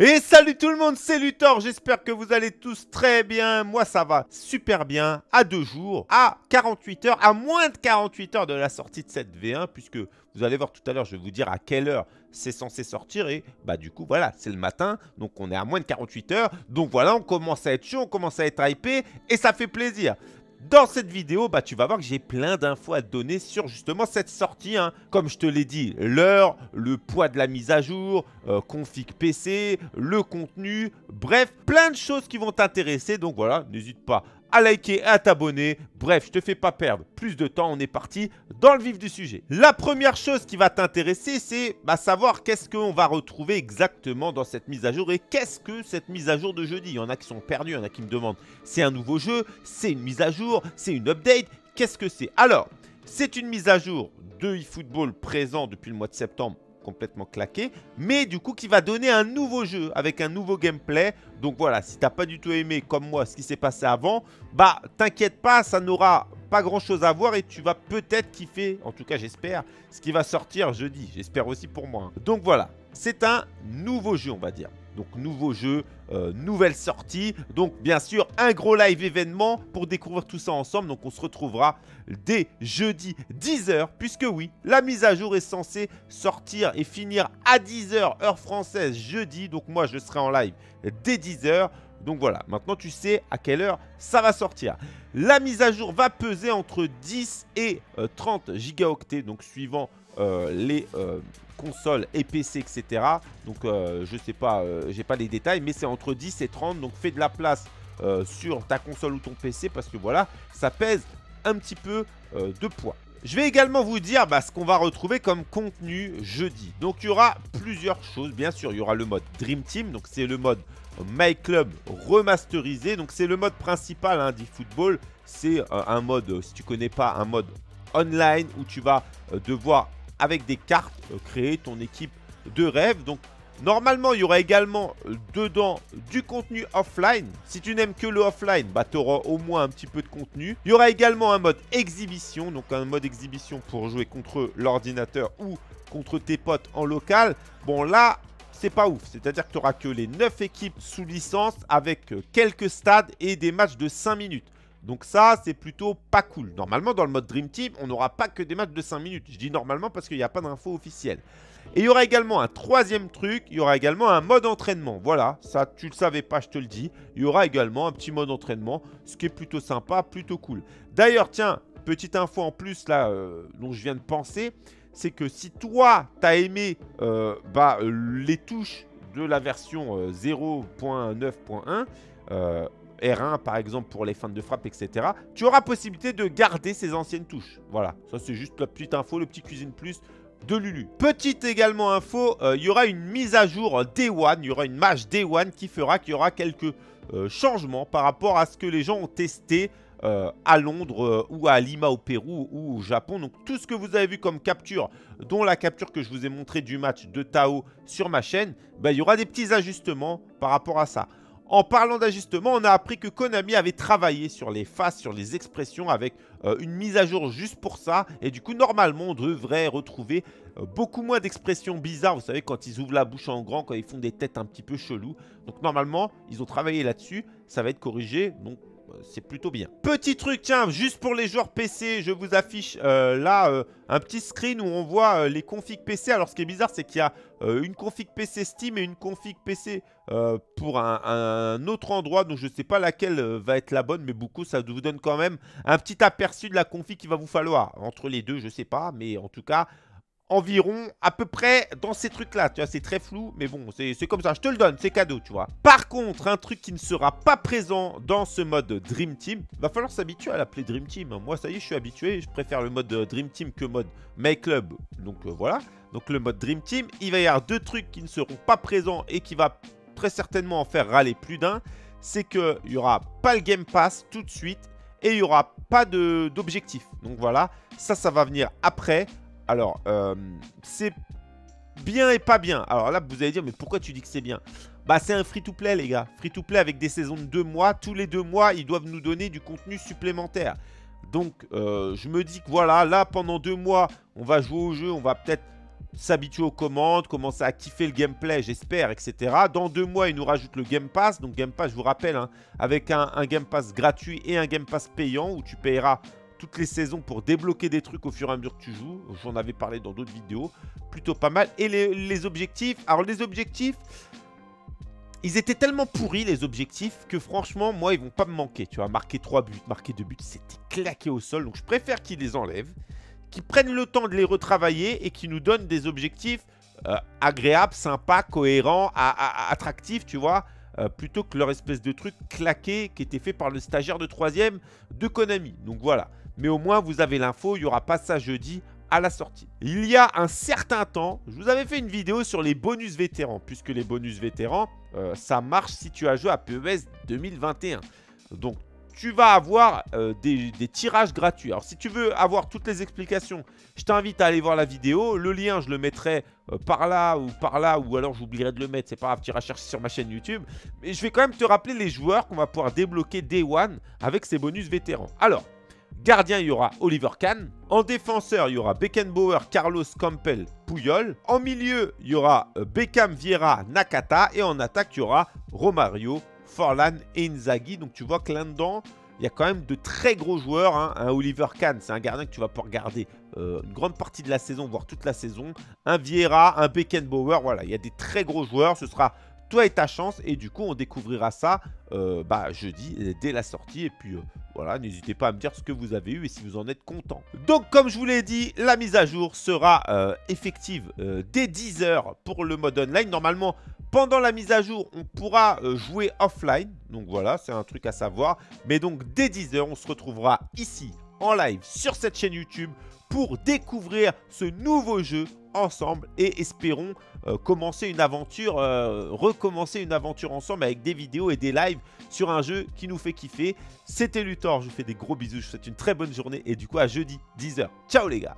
Et salut tout le monde, c'est Luthor, j'espère que vous allez tous très bien, moi ça va super bien, à 2 jours, à 48 heures, à moins de 48 heures de la sortie de cette V1, puisque vous allez voir tout à l'heure, je vais vous dire à quelle heure c'est censé sortir et bah du coup voilà, c'est le matin, donc on est à moins de 48 heures, donc voilà, on commence à être chaud, on commence à être hypé et ça fait plaisir. Dans cette vidéo, bah, tu vas voir que j'ai plein d'infos à te donner sur justement cette sortie. Hein. Comme je te l'ai dit, l'heure, le poids de la mise à jour, config PC, le contenu, bref, plein de choses qui vont t'intéresser. Donc voilà, n'hésite pas à liker, à t'abonner. Bref, je te fais pas perdre plus de temps, on est parti dans le vif du sujet. La première chose qui va t'intéresser, c'est bah, savoir qu'est-ce qu'on va retrouver exactement dans cette mise à jour et qu'est-ce que cette mise à jour de jeudi. Il y en a qui sont perdus, il y en a qui me demandent c'est un nouveau jeu, c'est une mise à jour, c'est une update, qu'est-ce que c'est? Alors, c'est une mise à jour de eFootball présent depuis le mois de septembre, complètement claqué, mais du coup qui va donner un nouveau jeu avec un nouveau gameplay. Donc voilà, si t'as pas du tout aimé comme moi ce qui s'est passé avant, bah t'inquiète pas, ça n'aura pas grand chose à voir et tu vas peut-être kiffer, en tout cas j'espère, ce qui va sortir jeudi, j'espère aussi pour moi. Donc voilà, c'est un nouveau jeu on va dire. Donc nouveau jeu, nouvelle sortie, donc bien sûr un gros live événement pour découvrir tout ça ensemble. Donc on se retrouvera dès jeudi 10 h, puisque oui, la mise à jour est censée sortir et finir à 10 h heure française jeudi. Donc moi je serai en live dès 10 h. Donc voilà, maintenant tu sais à quelle heure ça va sortir. La mise à jour va peser entre 10 et 30 gigaoctets, donc suivant les consoles et PC, etc. Donc je sais pas, j'ai pas les détails, mais c'est entre 10 et 30. Donc fais de la place sur ta console ou ton PC parce que voilà, ça pèse un petit peu de poids. Je vais également vous dire bah, ce qu'on va retrouver comme contenu jeudi. Donc il y aura plusieurs choses, bien sûr. Il y aura le mode Dream Team, donc c'est le mode My Club remasterisé. Donc c'est le mode principal hein, d'eFootball. C'est un mode, si tu connais pas, un mode online où tu vas devoir avec des cartes créer ton équipe de rêve. Donc normalement il y aura également dedans du contenu offline. Si tu n'aimes que le offline, bah tu auras au moins un petit peu de contenu. Il y aura également un mode exhibition, donc un mode exhibition pour jouer contre l'ordinateur ou contre tes potes en local. Bon là c'est pas ouf, c'est-à-dire que tu auras que les 9 équipes sous licence avec quelques stades et des matchs de 5 minutes. Donc ça, c'est plutôt pas cool. Normalement, dans le mode Dream Team, on n'aura pas que des matchs de 5 minutes. Je dis normalement parce qu'il n'y a pas d'info officielle. Et il y aura également un troisième truc. Il y aura également un mode entraînement. Voilà, ça, tu ne le savais pas, je te le dis. Il y aura également un petit mode entraînement, ce qui est plutôt sympa, plutôt cool. D'ailleurs, tiens, petite info en plus, là, dont je viens de penser, c'est que si toi, tu as aimé bah, les touches de la version 0.9.1, R1 par exemple pour les feintes de frappe, etc. Tu auras possibilité de garder ces anciennes touches. Voilà, ça c'est juste la petite info, le petit Cuisine Plus de Lulu. Petite également info, il y aura une mise à jour Day One, il y aura une match Day One qui fera qu'il y aura quelques changements par rapport à ce que les gens ont testé à Londres ou à Lima au Pérou ou au Japon. Donc tout ce que vous avez vu comme capture, dont la capture que je vous ai montrée du match de Tao sur ma chaîne, bah, il y aura des petits ajustements par rapport à ça. En parlant d'ajustement, on a appris que Konami avait travaillé sur les faces, sur les expressions avec une mise à jour juste pour ça. Et du coup, normalement, on devrait retrouver beaucoup moins d'expressions bizarres. Vous savez, quand ils ouvrent la bouche en grand, quand ils font des têtes un petit peu cheloues. Donc normalement, ils ont travaillé là-dessus. Ça va être corrigé, donc c'est plutôt bien. Petit truc, tiens, juste pour les joueurs PC, je vous affiche là un petit screen où on voit les configs PC. Alors ce qui est bizarre, c'est qu'il y a une config PC Steam et une config PC pour un autre endroit. Donc je ne sais pas laquelle va être la bonne, mais beaucoup, ça vous donne quand même un petit aperçu de la config qu'il va vous falloir. Entre les deux, je ne sais pas, mais en tout cas, environ à peu près dans ces trucs-là. Tu vois, c'est très flou, mais bon, c'est comme ça. Je te le donne, c'est cadeau, tu vois. Par contre, un truc qui ne sera pas présent dans ce mode Dream Team, va falloir s'habituer à l'appeler Dream Team. Moi, ça y est, je suis habitué. Je préfère le mode Dream Team que mode My Club. Donc, voilà. Donc, le mode Dream Team, il va y avoir deux trucs qui ne seront pas présents et qui va très certainement en faire râler plus d'un. C'est qu'il n'y aura pas le Game Pass tout de suite et il n'y aura pas d'objectif. Donc, voilà. Ça va venir après. Alors, c'est bien et pas bien. Alors là, vous allez dire, mais pourquoi tu dis que c'est bien? Bah, c'est un free-to-play, les gars. Free-to-play avec des saisons de 2 mois. Tous les 2 mois, ils doivent nous donner du contenu supplémentaire. Donc, je me dis que voilà, là, pendant 2 mois, on va jouer au jeu. On va peut-être s'habituer aux commandes, commencer à kiffer le gameplay, j'espère, etc. Dans 2 mois, ils nous rajoutent le Game Pass. Donc Game Pass, je vous rappelle, hein, avec un Game Pass gratuit et un Game Pass payant où tu payeras toutes les saisons pour débloquer des trucs au fur et à mesure que tu joues. J'en avais parlé dans d'autres vidéos. Plutôt pas mal. Et les objectifs. Alors les objectifs, ils étaient tellement pourris les objectifs que franchement, moi, ils vont pas me manquer. Tu vois, marquer 3 buts, marquer 2 buts, c'était claqué au sol. Donc je préfère qu'ils les enlèvent, qu'ils prennent le temps de les retravailler et qu'ils nous donnent des objectifs agréables, sympas, cohérents, attractifs, tu vois. Plutôt que leur espèce de truc claqué qui était fait par le stagiaire de 3e de Konami. Donc voilà. Mais au moins, vous avez l'info. Il n'y aura pas ça jeudi à la sortie. Il y a un certain temps, je vous avais fait une vidéo sur les bonus vétérans. Puisque les bonus vétérans, ça marche si tu as joué à PES 2021. Donc, tu vas avoir des tirages gratuits. Alors, si tu veux avoir toutes les explications, je t'invite à aller voir la vidéo. Le lien, je le mettrai par là, ou alors j'oublierai de le mettre. C'est pas grave, tu iras chercher sur ma chaîne YouTube. Mais je vais quand même te rappeler les joueurs qu'on va pouvoir débloquer Day One avec ces bonus vétérans. Alors, gardien, il y aura Oliver Kahn. En défenseur, il y aura Beckenbauer, Carlos Campbell, Puyol. En milieu, il y aura Beckham, Vieira, Nakata. Et en attaque, il y aura Romario, Forlan et Inzaghi. Donc tu vois que là-dedans, il y a quand même de très gros joueurs. Hein. Un Oliver Kahn, c'est un gardien que tu vas pouvoir garder une grande partie de la saison, voire toute la saison. Un Vieira, un Beckenbauer, voilà, il y a des très gros joueurs. Ce sera toi et ta chance. Et du coup, on découvrira ça jeudi, dès la sortie. Et puis voilà, n'hésitez pas à me dire ce que vous avez eu et si vous en êtes content. Donc, comme je vous l'ai dit, la mise à jour sera effective dès 10 h pour le mode online. Normalement, pendant la mise à jour, on pourra jouer offline. Donc voilà, c'est un truc à savoir. Mais donc, dès 10 h, on se retrouvera ici, en live, sur cette chaîne YouTube pour découvrir ce nouveau jeu ensemble et espérons recommencer une aventure ensemble avec des vidéos et des lives sur un jeu qui nous fait kiffer. C'était Luthor, je vous fais des gros bisous, je vous souhaite une très bonne journée et du coup à jeudi 10 h. Ciao les gars!